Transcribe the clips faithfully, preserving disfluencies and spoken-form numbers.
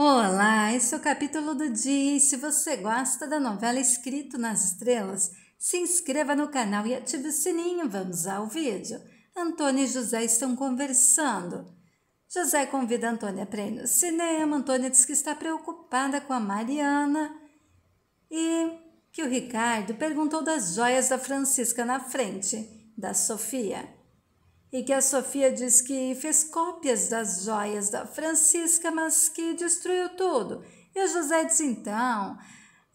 Olá, esse é o capítulo do dia e se você gosta da novela Escrito nas Estrelas, se inscreva no canal e ative o sininho. Vamos ao vídeo. Antônio e José estão conversando. José convida Antônia para ir no cinema. Antônia diz que está preocupada com a Mariana e que o Ricardo perguntou das joias da Francisca na frente da Sofia. E que a Sofia diz que fez cópias das joias da Francisca, mas que destruiu tudo. E o José diz, então,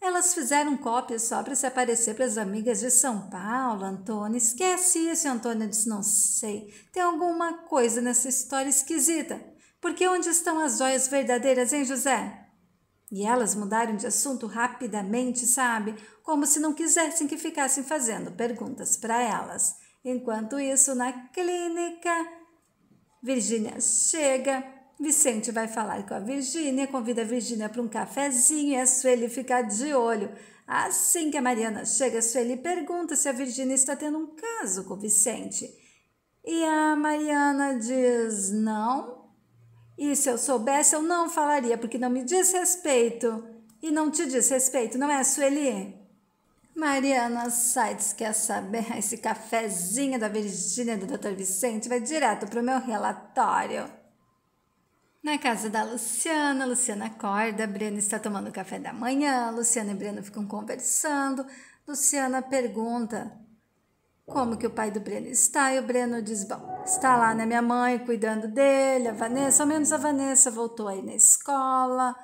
elas fizeram cópias só para se aparecer para as amigas de São Paulo, Antônio. Esquece isso. E Antônio diz, não sei, tem alguma coisa nessa história esquisita. Porque onde estão as joias verdadeiras, hein, José? E elas mudaram de assunto rapidamente, sabe? Como se não quisessem que ficassem fazendo perguntas para elas. Enquanto isso, na clínica, Virgínia chega, Vicente vai falar com a Virgínia, convida a Virgínia para um cafezinho e a Sueli fica de olho. Assim que a Mariana chega, a Sueli pergunta se a Virgínia está tendo um caso com o Vicente. E a Mariana diz não. E se eu soubesse, eu não falaria, porque não me diz respeito. E não te diz respeito, não é, Sueli? Mariana Saites quer saber, esse cafezinho da Virgínia do doutor Vicente vai direto para o meu relatório. Na casa da Luciana, Luciana acorda, Breno está tomando café da manhã, Luciana e Breno ficam conversando. Luciana pergunta como que o pai do Breno está e o Breno diz, bom, está lá, né, minha mãe cuidando dele, a Vanessa, ao menos a Vanessa voltou aí na escola.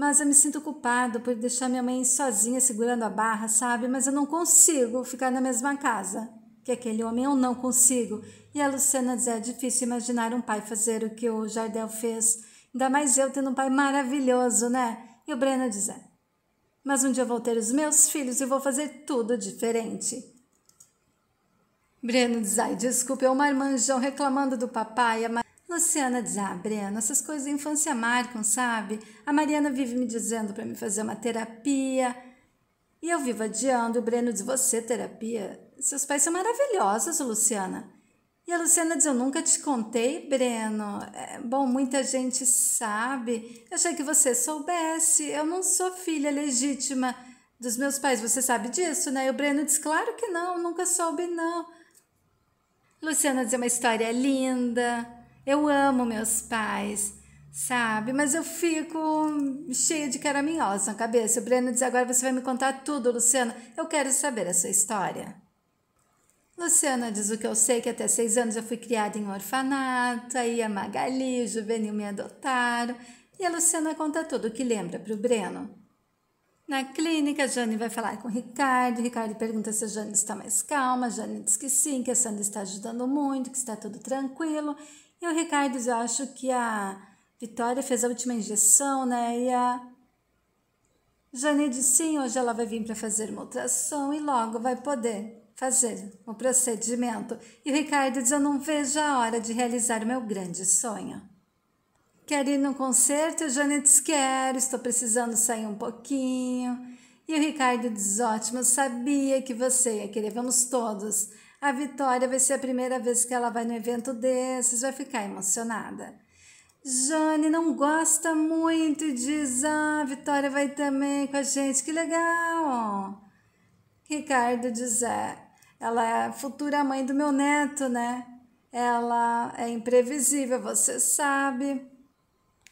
Mas eu me sinto culpado por deixar minha mãe sozinha segurando a barra, sabe? Mas eu não consigo ficar na mesma casa que aquele homem, eu não consigo. E a Luciana diz, é difícil imaginar um pai fazer o que o Jardel fez. Ainda mais eu tendo um pai maravilhoso, né? E o Breno diz, é, mas um dia eu vou ter os meus filhos e vou fazer tudo diferente. Breno diz, ai, desculpa, é o marmanjão reclamando do papai. A Luciana diz, ah, Breno, essas coisas da infância marcam, sabe? A Mariana vive me dizendo para me fazer uma terapia. E eu vivo adiando. O Breno diz, você, terapia? Seus pais são maravilhosos, Luciana. E a Luciana diz, eu nunca te contei, Breno. É, bom, muita gente sabe. Eu achei que você soubesse. Eu não sou filha legítima dos meus pais. Você sabe disso, né? E o Breno diz, claro que não, nunca soube, não. Luciana diz, é uma história linda. Eu amo meus pais, sabe? Mas eu fico cheia de caraminholas na cabeça. O Breno diz, agora você vai me contar tudo, Luciana. Eu quero saber a sua história. Luciana diz, o que eu sei que até seis anos eu fui criada em um orfanato. Aí a Magali e o Juvenil me adotaram. E a Luciana conta tudo o que lembra para o Breno. Na clínica, a Jane vai falar com o Ricardo. O Ricardo pergunta se a Jane está mais calma. A Jane diz que sim, que a Sandra está ajudando muito, que está tudo tranquilo. E o Ricardo diz, eu acho que a Vitória fez a última injeção, né? E a Jane diz, sim, hoje ela vai vir para fazer uma ultrassom e logo vai poder fazer o procedimento. E o Ricardo diz, eu não vejo a hora de realizar o meu grande sonho. Quer ir num concerto? E a Jane diz, quero, estou precisando sair um pouquinho. E o Ricardo diz, ótimo, eu sabia que você ia querer, vamos todos. A Vitória vai ser a primeira vez que ela vai no evento desses, vai ficar emocionada. Jane não gosta muito e diz, ah, a Vitória vai também com a gente, que legal. Ricardo diz, é, ela é a futura mãe do meu neto, né? Ela é imprevisível, você sabe.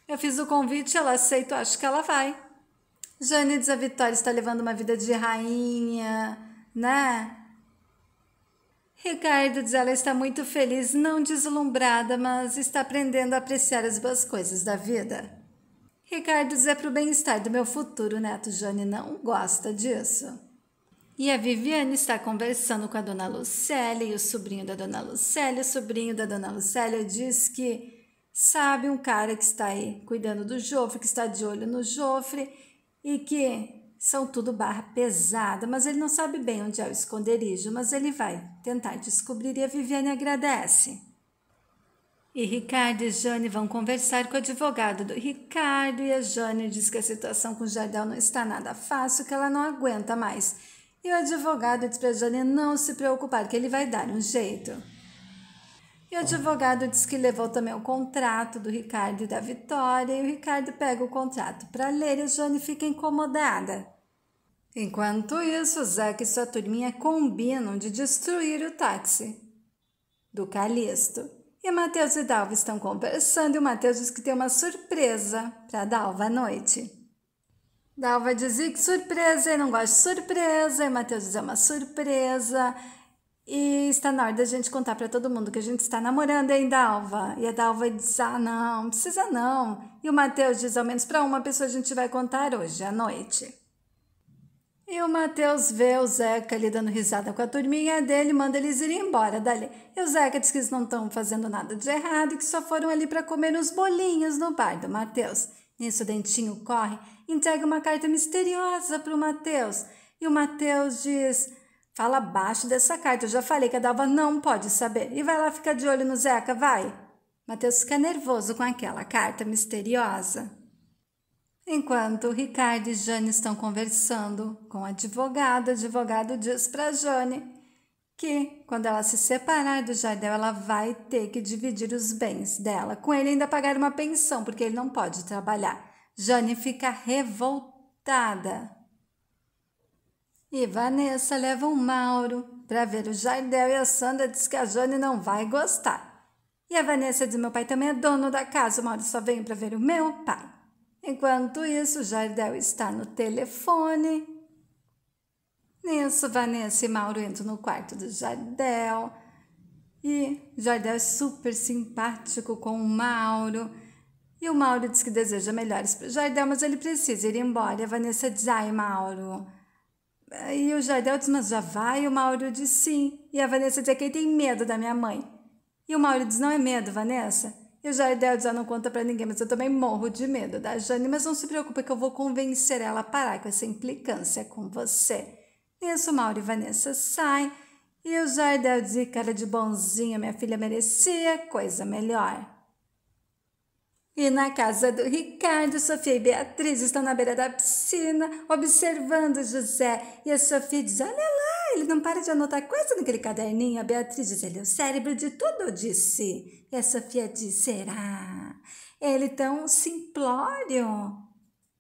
Eu fiz o convite, ela aceita, acho que ela vai. Jane diz, a Vitória está levando uma vida de rainha, né? Ricardo diz, ela está muito feliz, não deslumbrada, mas está aprendendo a apreciar as boas coisas da vida. Ricardo diz, é para o bem-estar do meu futuro neto. Jane não gosta disso. E a Viviane está conversando com a Dona Lucélia e o sobrinho da Dona Lucélia. O sobrinho da Dona Lucélia diz que sabe um cara que está aí cuidando do Jofre, que está de olho no Jofre e que são tudo barra pesada, mas ele não sabe bem onde é o esconderijo, mas ele vai tentar descobrir e a Viviane agradece. E Ricardo e Jane vão conversar com o advogado do Ricardo e a Jane diz que a situação com o Jardel não está nada fácil, que ela não aguenta mais. E o advogado diz para a Jane não se preocupar, que ele vai dar um jeito. E o advogado diz que levou também o contrato do Ricardo e da Vitória, e o Ricardo pega o contrato para ler e a Jane fica incomodada. Enquanto isso, o Zeca e sua turminha combinam de destruir o táxi do Calixto. E Matheus e Dalva estão conversando e o Matheus diz que tem uma surpresa para Dalva à noite. Dalva dizia que surpresa e não gosta de surpresa, e Matheus diz é uma surpresa. E está na hora da gente contar para todo mundo que a gente está namorando, hein, Dalva? E a Dalva diz, ah, não, não precisa não. E o Matheus diz, ao menos para uma pessoa a gente vai contar hoje, à noite. E o Matheus vê o Zeca ali dando risada com a turminha dele e manda eles irem embora dali. E o Zeca diz que eles não estão fazendo nada de errado e que só foram ali para comer uns bolinhos no bar do Matheus. Nisso o Dentinho corre, entrega uma carta misteriosa para o Matheus. E o Matheus diz... Fala abaixo dessa carta, eu já falei que a Dalva não pode saber. E vai lá ficar de olho no Zeca, vai. Matheus fica nervoso com aquela carta misteriosa. Enquanto Ricardo e Jane estão conversando com o advogado, o advogado diz para Jane que quando ela se separar do Jardel, ela vai ter que dividir os bens dela. Com ele ainda pagar uma pensão, porque ele não pode trabalhar. Jane fica revoltada. E Vanessa leva o Mauro para ver o Jardel e a Sandra diz que a Jane não vai gostar. E a Vanessa diz, meu pai também é dono da casa, o Mauro só veio para ver o meu pai. Enquanto isso, o Jardel está no telefone. Nisso, Vanessa e Mauro entram no quarto do Jardel. E o Jardel é super simpático com o Mauro. E o Mauro diz que deseja melhores para o Jardel, mas ele precisa ir embora. E a Vanessa diz, ai, Mauro... E o Jardel diz, mas já vai? E o Mauro diz sim. E a Vanessa diz que ele tem medo da minha mãe. E o Mauro diz, não é medo, Vanessa? E o Jardel diz, ah, não conta pra ninguém, mas eu também morro de medo da Jane. Mas não se preocupe que eu vou convencer ela a parar com essa implicância com você. Nisso, Mauro e Vanessa saem. E o Jardel diz, cara de bonzinha, minha filha merecia coisa melhor. E na casa do Ricardo, Sofia e Beatriz estão na beira da piscina, observando José. E a Sofia diz, olha lá, ele não para de anotar coisa naquele caderninho. A Beatriz diz, ele é o cérebro de tudo, disse. E a Sofia diz, será? Ele tão simplório.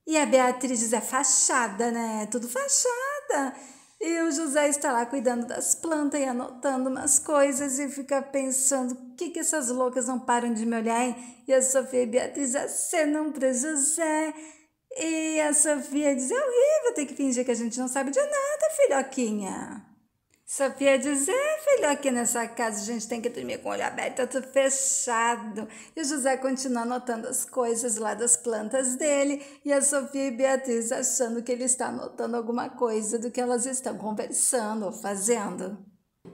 E a Beatriz diz, é fachada, né? Tudo fachada. E o José está lá cuidando das plantas e anotando umas coisas e fica pensando, o que que essas loucas não param de me olhar, hein? E a Sofia e Beatriz acenam para o José. E a Sofia diz, é horrível ter que fingir que a gente não sabe de nada, filhoquinha. Sofia diz, é, filhoquinha, nessa casa a gente tem que dormir com o olho aberto, tudo fechado. E o José continua anotando as coisas lá das plantas dele. E a Sofia e Beatriz achando que ele está anotando alguma coisa do que elas estão conversando ou fazendo.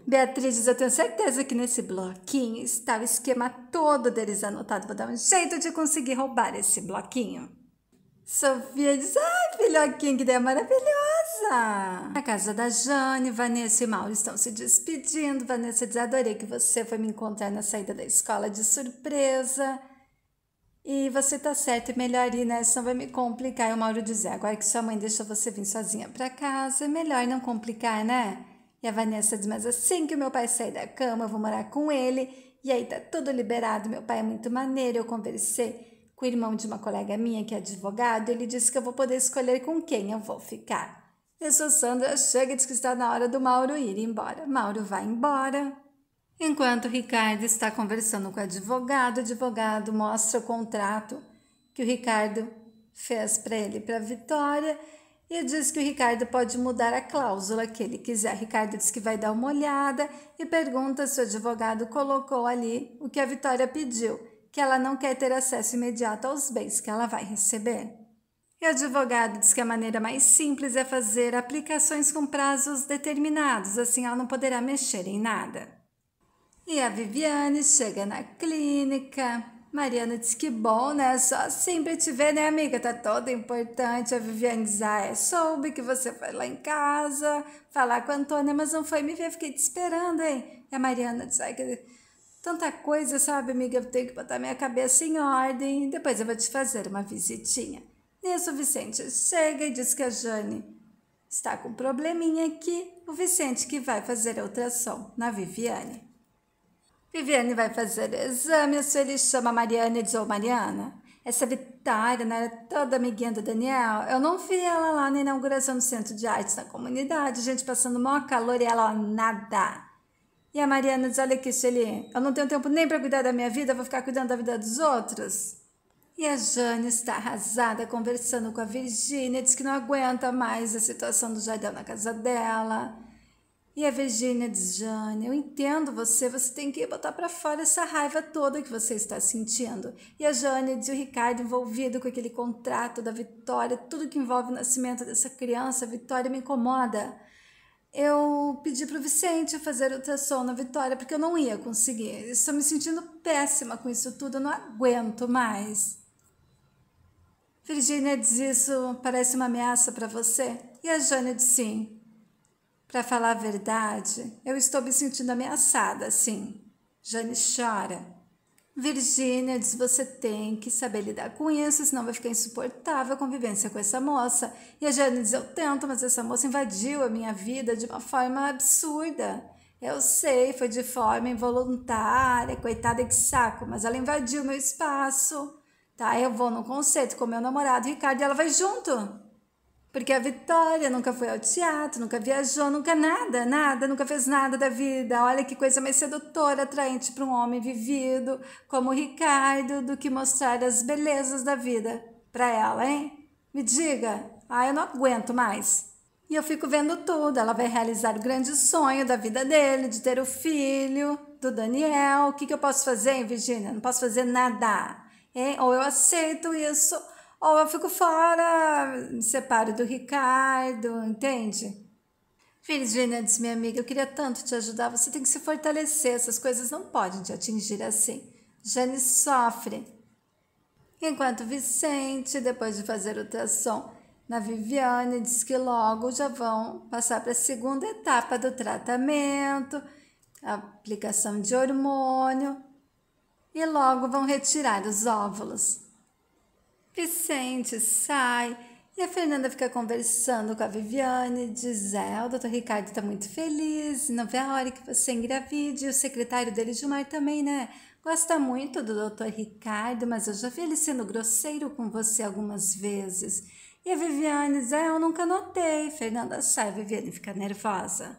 Beatriz diz, eu tenho certeza que nesse bloquinho está o esquema todo deles anotado. Vou dar um jeito de conseguir roubar esse bloquinho. Sofia diz, ai, filhoquinha, que ideia maravilhosa. Na casa da Jane, Vanessa e Mauro estão se despedindo. Vanessa diz, adorei que você foi me encontrar na saída da escola de surpresa. E você tá certo, é melhor ir, né? Senão vai me complicar. E o Mauro diz, agora que sua mãe deixou você vir sozinha pra casa, é melhor não complicar, né? E a Vanessa diz, mas assim que o meu pai sair da cama, eu vou morar com ele. E aí tá tudo liberado, meu pai é muito maneiro, eu conversei o irmão de uma colega minha que é advogado, ele disse que eu vou poder escolher com quem eu vou ficar. E a Sandra chega e diz que está na hora do Mauro ir embora. Mauro vai embora. Enquanto Ricardo está conversando com o advogado, o advogado mostra o contrato que o Ricardo fez para ele, para a Vitória, e diz que o Ricardo pode mudar a cláusula que ele quiser. Ricardo diz que vai dar uma olhada e pergunta se o advogado colocou ali o que a Vitória pediu, que ela não quer ter acesso imediato aos bens que ela vai receber. E o advogado diz que a maneira mais simples é fazer aplicações com prazos determinados, assim ela não poderá mexer em nada. E a Viviane chega na clínica. Mariana diz que bom, né? Só assim pra te ver, né, amiga? Tá toda importante. A Viviane diz, ah, é, soube que você foi lá em casa falar com a Antônia, mas não foi me ver, fiquei te esperando, hein? E a Mariana diz, ai, que... tanta coisa, sabe, amiga, eu tenho que botar minha cabeça em ordem, depois eu vou te fazer uma visitinha. Nisso o Vicente chega e diz que a Jane está com um probleminha aqui, o Vicente que vai fazer a ultrassom na Viviane. Viviane vai fazer exame, a Sueli chama a Mariana e diz, ô Mariana, essa Vitória, né, toda amiguinha do Daniel, eu não vi ela lá na inauguração do Centro de Artes da Comunidade, gente passando maior calor e ela, ó, nada. E a Mariana diz, olha aqui, Sueli, eu não tenho tempo nem para cuidar da minha vida, vou ficar cuidando da vida dos outros. E a Jane está arrasada, conversando com a Virgínia, diz que não aguenta mais a situação do Jardel na casa dela. E a Virgínia diz, Jane, eu entendo você, você tem que botar para fora essa raiva toda que você está sentindo. E a Jane diz, o Ricardo envolvido com aquele contrato da Vitória, tudo que envolve o nascimento dessa criança, a Vitória me incomoda. Eu pedi para o Vicente fazer ultrassom na Vitória, porque eu não ia conseguir. Estou me sentindo péssima com isso tudo, eu não aguento mais. Virgínia diz, isso parece uma ameaça para você? E a Jane diz, sim. Para falar a verdade, eu estou me sentindo ameaçada, sim. Jane chora. Virgínia diz, você tem que saber lidar com isso, senão vai ficar insuportável a convivência com essa moça. E a Jane diz, eu tento, mas essa moça invadiu a minha vida de uma forma absurda. Eu sei, foi de forma involuntária, coitada, que saco, mas ela invadiu meu espaço. Tá, eu vou no concerto com meu namorado Ricardo e ela vai junto. Porque a Vitória nunca foi ao teatro, nunca viajou, nunca nada, nada, nunca fez nada da vida. Olha que coisa mais sedutora, atraente para um homem vivido como o Ricardo do que mostrar as belezas da vida para ela, hein? Me diga, ah, eu não aguento mais. E eu fico vendo tudo, ela vai realizar o grande sonho da vida dele, de ter o filho do Daniel. O que, que eu posso fazer, hein, Virgínia? Não posso fazer nada, hein? Ou eu aceito isso... ou eu fico fora, me separo do Ricardo, entende? Virgínia diz, minha amiga, eu queria tanto te ajudar, você tem que se fortalecer, essas coisas não podem te atingir assim. Jane sofre. Enquanto Vicente, depois de fazer o ultrassom na Viviane, diz que logo já vão passar para a segunda etapa do tratamento, a aplicação de hormônio, e logo vão retirar os óvulos. Vicente sai e a Fernanda fica conversando com a Viviane, diz, é, o doutor Ricardo está muito feliz, não vê a hora que você engravide, e o secretário dele, Gilmar, também, né? Gosta muito do doutor Ricardo, mas eu já vi ele sendo grosseiro com você algumas vezes. E a Viviane diz, é, eu nunca notei. Fernanda sai, a Viviane fica nervosa.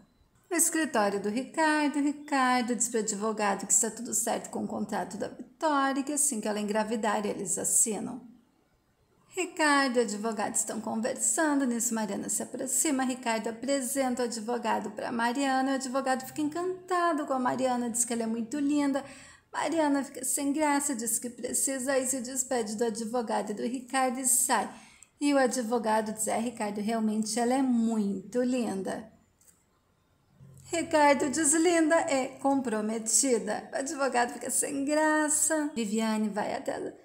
No escritório do Ricardo, Ricardo diz para o advogado que está tudo certo com o contrato da Vitória e que assim que ela engravidar eles assinam. Ricardo e o advogado estão conversando, nisso Mariana se aproxima, Ricardo apresenta o advogado para Mariana, e o advogado fica encantado com a Mariana, diz que ela é muito linda, Mariana fica sem graça, diz que precisa e se despede do advogado e do Ricardo e sai. E o advogado diz, é, Ricardo, realmente ela é muito linda. Ricardo diz, linda é comprometida. O advogado fica sem graça, Viviane vai até... ela.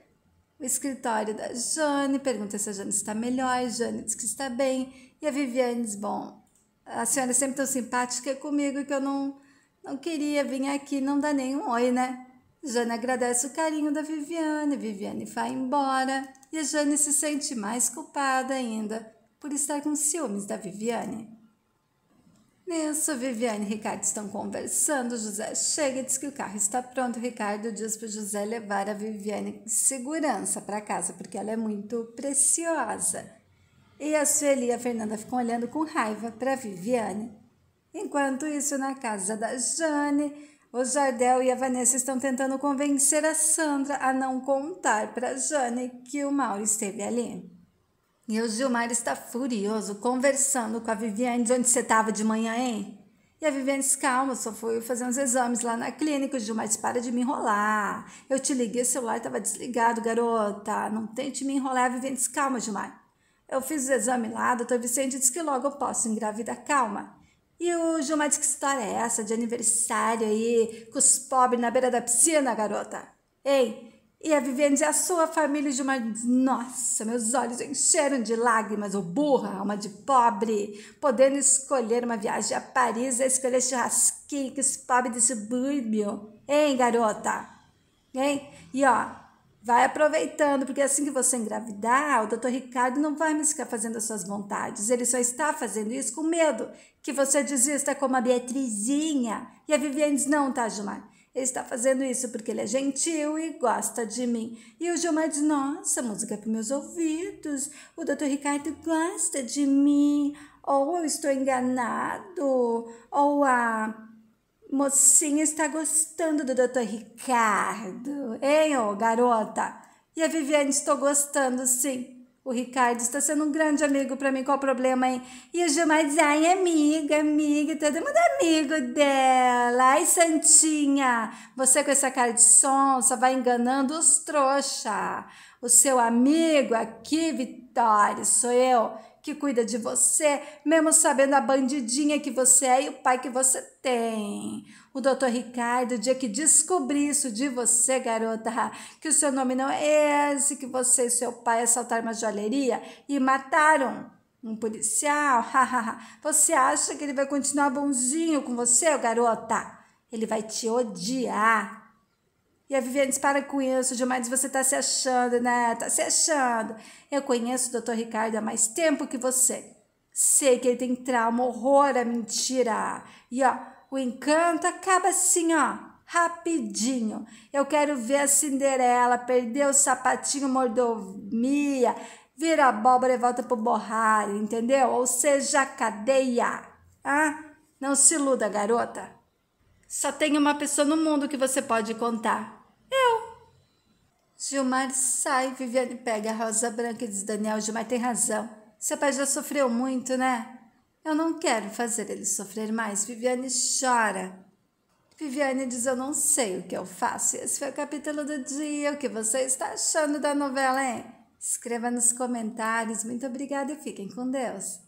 O escritório da Jane pergunta se a Jane está melhor, a Jane diz que está bem, e a Viviane diz, bom, a senhora é sempre tão simpática comigo que eu não, não queria vir aqui, não dá nenhum oi, né? Jane agradece o carinho da Viviane, Viviane vai embora, e a Jane se sente mais culpada ainda por estar com ciúmes da Viviane. Nisso, Viviane e Ricardo estão conversando, José chega e diz que o carro está pronto, Ricardo diz para o José levar a Viviane em segurança para casa, porque ela é muito preciosa. E a Sueli e a Fernanda ficam olhando com raiva para a Viviane. Enquanto isso, na casa da Jane, o Jardel e a Vanessa estão tentando convencer a Sandra a não contar para a Jane que o Mauro esteve ali. E o Gilmar está furioso, conversando com a Viviane, de onde você estava de manhã, hein? E a Viviane diz, calma, só fui fazer uns exames lá na clínica, o Gilmar diz, para de me enrolar. Eu te liguei, o celular estava desligado, garota, não tente me enrolar. A Viviane diz, calma, Gilmar, eu fiz os exames lá, o doutor Vicente disse que logo eu posso engravidar, calma. E o Gilmar diz, que história é essa de aniversário aí, com os pobres na beira da piscina, garota? Ei! E a Viviane diz, a sua família de uma... Nossa, meus olhos encheram de lágrimas, ô burra, alma de pobre, podendo escolher uma viagem a Paris, a escolher churrasquinho que esse pobre desse subúrbio. Hein, garota? Hein? E ó, vai aproveitando, porque assim que você engravidar, o doutor Ricardo não vai mais ficar fazendo as suas vontades, ele só está fazendo isso com medo que você desista como a Beatrizinha. E a Viviane diz, não, tá, Gilmar? Ele está fazendo isso porque ele é gentil e gosta de mim. E o Gilmar diz, nossa, música para meus ouvidos. O doutor Ricardo gosta de mim. Ou eu estou enganado. Ou a mocinha está gostando do doutor Ricardo. Hein, ô garota? E a Viviane, estou gostando, sim. O Ricardo está sendo um grande amigo para mim. Qual o problema, hein? E o Gilmar diz, ai, amiga, amiga, todo mundo amigo dela. Ai, santinha, você com essa cara de sonsa vai enganando os trouxa. O seu amigo aqui, Vitória, sou eu que cuida de você, mesmo sabendo a bandidinha que você é e o pai que você tem. O doutor Ricardo, o dia que descobri isso de você, garota, que o seu nome não é esse, que você e seu pai assaltaram uma joalheria e mataram um policial, você acha que ele vai continuar bonzinho com você, garota? Ele vai te odiar. E a Viviane diz, para com isso, Gilmar diz, você está se achando, né? Está se achando. Eu conheço o doutor Ricardo há mais tempo que você. Sei que ele tem trauma, horror, a mentira. E, ó, o encanto acaba assim, ó, rapidinho. Eu quero ver a Cinderela perder o sapatinho, mordomia, vira abóbora e volta pro borrário, entendeu? Ou seja, cadeia. Ah, não se iluda, garota. Só tem uma pessoa no mundo que você pode contar. Eu. Gilmar sai, Viviane pega a rosa branca e diz, Daniel, Gilmar tem razão. Seu pai já sofreu muito, né? Eu não quero fazer ele sofrer mais. Viviane chora. Viviane diz, eu não sei o que eu faço. Esse foi o capítulo do dia. O que você está achando da novela, hein? Escreva nos comentários. Muito obrigada e fiquem com Deus.